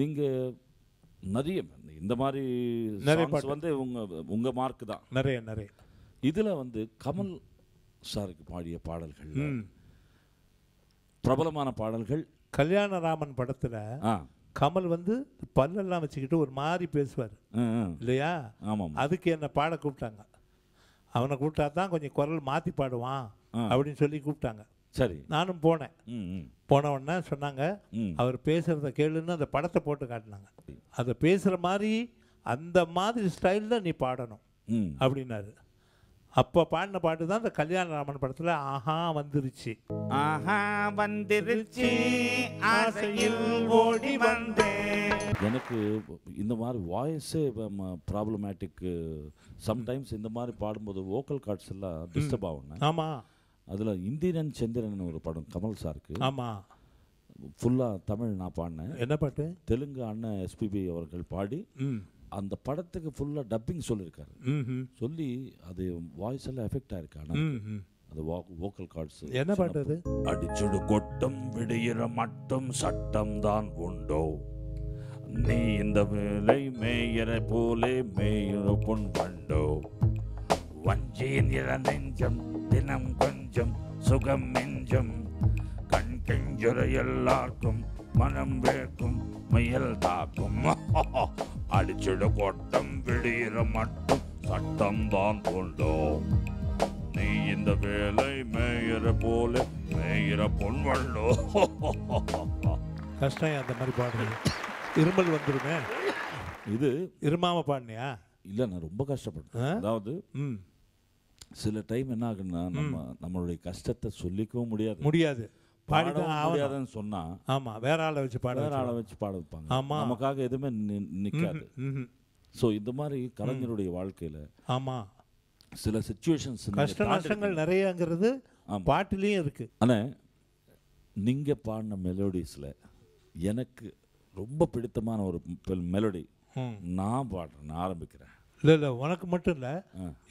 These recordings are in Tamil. நீங்க நிறைய இந்த மாதிரி சாங்ஸ் வந்து உங்க உங்க மார்க் தான் நிறைய நிறைய. இதுல வந்து கமல் சாருக்கு பாடிய பாடல்கள் பிரபலமான பாடல்கள். கல்யாணராமன் படத்துல கமல் வந்து பல்லெல்லாம் வச்சுக்கிட்டு ஒரு மாதிரி பேசுவார் இல்லையா? அதுக்கு என்னை பாட கூப்பிட்டாங்க. அவனை கூப்பிட்டா தான் கொஞ்சம் குரல் மாற்றி பாடுவான் அப்படின்னு சொல்லி கூப்பிட்டாங்க. சரி, நானும் போனேன். போனவுடனே சொன்னாங்க, அவர் பேசுகிறத கேளுன்னு அந்த படத்தை போட்டு காட்டினாங்க. அதை பேசுகிற மாதிரி அந்த மாதிரி ஸ்டைலில் நீ பாடணும் அப்படின்னாரு. அப்போ பாடின பாட்டு தான் இந்த கல்யாணராமன் படத்தில் ஆஹா வந்துருச்சு. ஆஹா வந்துருச்சு ஆசையில் ஓடி வந்தேன். எனக்கு இந்த மாதிரி வாய்ஸே ப்ராப்ளமேட்டிக்கு சம்டைம்ஸ். இந்த மாதிரி பாடும்போது வோக்கல் கார்ட்ஸ் எல்லாம் டிஸ்டர்ப் ஆகுங்க. ஆமாம், அதில் இந்திரன் சந்திரன் ஒரு படம் கமல் சாருக்கு. ஆமாம், ஃபுல்லாக தமிழ் நான் பாடினேன். என்ன பாட்டு? தெலுங்கு அண்ணன் எஸ்பிபி அவர்கள் பாடி அந்த படத்துக்கு ஃபுல்லாக டப்பிங் சொல்லியிருக்காரு. சொல்லி அது வாய்ஸ் எல்லாம் எஃபெக்ட் ஆயிருக்கு. ஆனால் அது வோக்கல் கார்ட்ஸ். என்ன பாட்டு? அடிச்சுடு கொட்டம் விடுகிற மட்டும் சட்டம் தான் உண்டோ, நீ இந்த வேலை மேயற போலே மேயிற பொன் வண்டோ, வஞ்சியின் இளநெஞ்சம் தினம் கொஞ்சம் சுகம் நெஞ்சம் கண் கெஞ்சுற எல்லாருக்கும் மனம் வேக்கும் முயல் தாக்கும், அடிச்சுட கோட்டம் விடுகிற மட்டும் சட்டம் தான் உண்டோ, நீ இந்த வேலை மேயற போல மேயிற பொன் வண்டோ. கஷ்டம். அந்த மாதிரி பாடுறது இருமல் வந்துருமே. இது இருமாம பாடினியா? இல்லை, நான் ரொம்ப கஷ்டப்பட்டேன். அதாவது சில டைம் என்ன ஆகுன்னா நம்ம நம்மளுடைய கஷ்டத்தை சொல்லிக்கவும் முடியாது பாடிதான் சொன்னா. ஆமா, வேற ஆளை வச்சு பாட வைப்பாங்க. நமக்காக எதுவுமே நிக்காது. ஸோ இந்த மாதிரி கலைஞருடைய வாழ்க்கையில ஆமா சில சிச்சுவேஷன்ஸ் கஷ்ட நஷ்டங்கள் நிறையங்கிறது பாட்டிலையும் இருக்கு. ஆனா நீங்க பாடின மெலோடிஸ்ல எனக்கு ரொம்ப பிடித்தமான ஒரு மெலோடி நான் பாடுறேன், ஆரம்பிக்கிறேன். இல்லை இல்லை, உனக்கு மட்டும் இல்லை,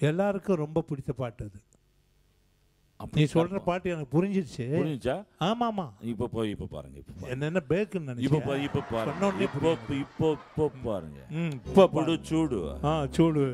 எல்லாருக்கும் ரொம்ப பிடித்த பாட்டு அது. நீ சொல்ற பாட்டு எனக்கு புரிஞ்சிருச்சு. புரிஞ்சிச்சா? ஆமா ஆமா. இப்போ போய் இப்போ பாருங்க. இப்போ என்னென்ன பேக்குன்னு நினைக்கிறேன். இப்போ பாருங்க. இப்போ பாருங்க. இப்போ போடு சூடு. ஆ சூடு.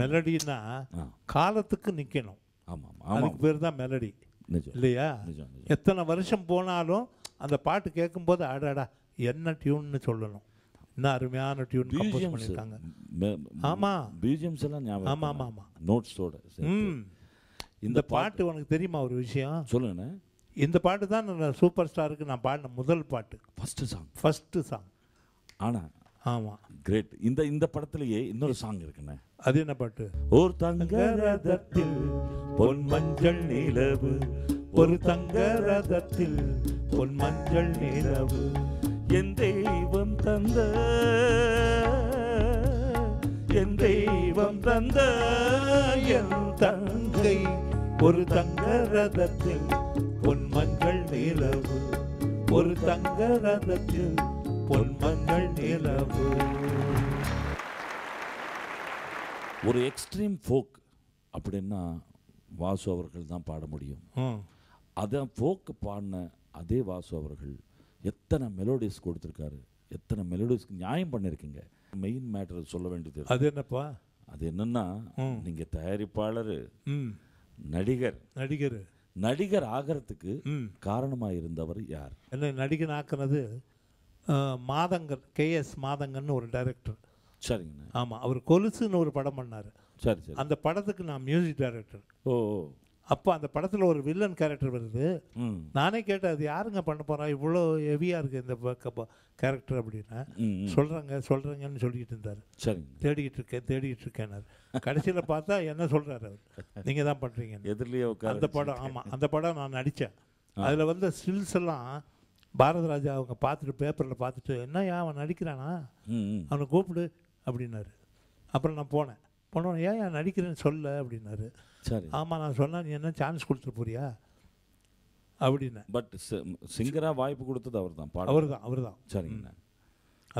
மெலடினா காலத்துக்கு நிக்கணும். அதுக்கு பேர் தான் மெலடி இல்லையா? எத்தனை வருஷம் போனாலும் அந்த பாட்டு கேட்கும் போது அடடா என்ன டியூன்னு சொல்லணும். என்ன அருமையான டியூன் கம்போஸ் பண்ணிருக்காங்க. ஆமா, பிஜிஎம்ஸ் எல்லாம் ஞாபகம். ஆமா ஆமா ஆமா, நோட்ஸோட. இந்த பாட்டு உனக்கு தெரியுமா ஒரு விஷயம் சொல்லுங்க? இந்த பாட்டு தான் சூப்பர் ஸ்டாருக்கு நான் பாடின முதல் பாட்டு, ஃபர்ஸ்ட் சாங். ஆனா ஆமா கிரேட். இந்த படத்திலேயே இன்னொரு சாங் இருக்குண்ணே. அது என்ன பாட்டு? ஒரு தங்க ரதத்தில் பொன் மஞ்சள் நிலவு, ஒரு தங்க ரதத்தில் பொன் மஞ்சள் நிலவு, என் தெய்வம் தந்த என் தங்கை, ஒரு தங்க ரதத்தில் பொன் மஞ்சள் நிலவு, ஒரு தங்க ரதத்தில் பொன் மஞ்சள் நிலவு. ஒரு எக்ஸ்ட்ரீம் ஃபோக் அப்படின்னா வாசு அவர்கள் தான் பாட முடியும். அதான் ஃபோக்கு பாடின அதே வாசு அவர்கள் எத்தனை மெலோடிஸ் கொடுத்துருக்காரு, எத்தனை மெலோடிஸ்க்கு நியாயம் பண்ணியிருக்கீங்க. மெயின் மேட்டர் சொல்ல வேண்டியது அது என்னப்பா? அது என்னன்னா, நீங்கள் தயாரிப்பாளர், நடிகர் ஆகிறதுக்கு காரணமாக இருந்தவர் யார்? என்ன நடிகன் ஆக்குனது? மாதங்கன், கேஎஸ் மாதங்கன்னு ஒரு டைரக்டர். சரிங்கண்ணா. ஆமாம், அவர் கொலுசுன்னு ஒரு படம் பண்ணார். சரி சரி. அந்த படத்துக்கு நான் மியூசிக் டைரக்டர். ஓ. அப்போ அந்த படத்தில் ஒரு வில்லன் கேரக்டர் வருது. நானே கேட்டேன், அது யாருங்க பண்ண போகிறா, இவ்வளோ ஹெவியாக இருக்குது இந்த கேரக்டர் அப்படின்னா. சொல்கிறாங்கன்னு சொல்லிக்கிட்டு இருந்தார். சரி, தேடிக்கிட்டு இருக்கேன்னாரு. கடைசியில் பார்த்தா என்ன சொல்கிறாரு அவர், நீங்கள் தான் பண்ணுறீங்க எதிர்லேயே அந்த படம். ஆமாம், அந்த படம் நான் நடித்தேன். அதில் வந்து ஸ்டில்ஸ் எல்லாம் பாரத ராஜா அவங்க பார்த்துட்டு பேப்பரில் பார்த்துட்டு என்னையா அவன் நடிக்கிறானா அவனை கூப்பிடு அப்படின்னாரு. அப்புறம் நான் போனேன், போனவன் ஏன் நான் நடிக்கிறேன்னு சொல்ல அப்படின்னாரு. ஆமாம் நான் சொன்னேன். நீ என்ன சான்ஸ் கொடுத்துட்டு போறியா அப்படின்னு. பட் சிங்கராக வாய்ப்பு கொடுத்தது அவர் தான், அவர் தான். சரிங்கண்ணா.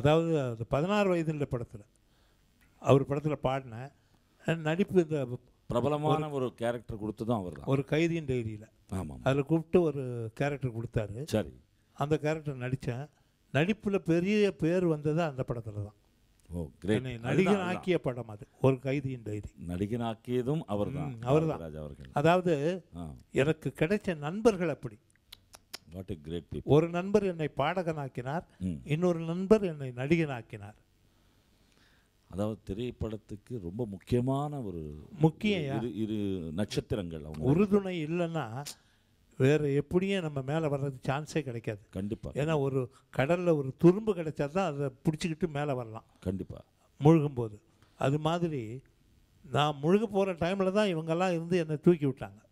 அதாவது அந்த 16 வயதுல படத்தில் அவர் படத்தில் பாடினேன் நடிப்பு. இந்த பிரபலமான ஒரு கேரக்டர் கொடுத்து தான் அவர் தான், ஒரு கைதியின் டைரியில். ஆமாம், அதில் கூப்பிட்டு ஒரு கேரக்டர் கொடுத்தாரு. சரி, அந்த கேரக்டர் நடித்தேன். நடிப்பில் பெரிய பேர் வந்தது அந்த படத்தில் தான். Oh great. நடிகன் ஆக்கிய படம் அது, ஒரு கைதியின் டைரி. நடிகன் ஆக்கியதும் அவர் தான் ராஜா அவர்கள். அதாவது எனக்கு கிடைச்ச நண்பர்கள் அப்படி. What a great people. ஒரு நண்பர் என்னை பாடகனாக்கினார், இன்னொரு நண்பர் என்னை நடிகனாக்கினார். அதாவது திரைப்படத்துக்கு ரொம்ப முக்கியமான ஒரு இரு நட்சத்திரங்கள். உறுதுணை இல்லைன்னா வேறு எப்படியும் நம்ம மேலே வர்றதுக்கு சான்ஸே கிடைக்காது. கண்டிப்பாக. ஏன்னா ஒரு கடலில் ஒரு துரும்பு கிடைச்சா தான் அதை பிடிச்சிக்கிட்டு மேலே வரலாம். கண்டிப்பாக. முழுகும்போது அது மாதிரி நான் முழுக போகிற டைமில் தான் இவங்கெல்லாம் இருந்து என்னை தூக்கி விட்டாங்க.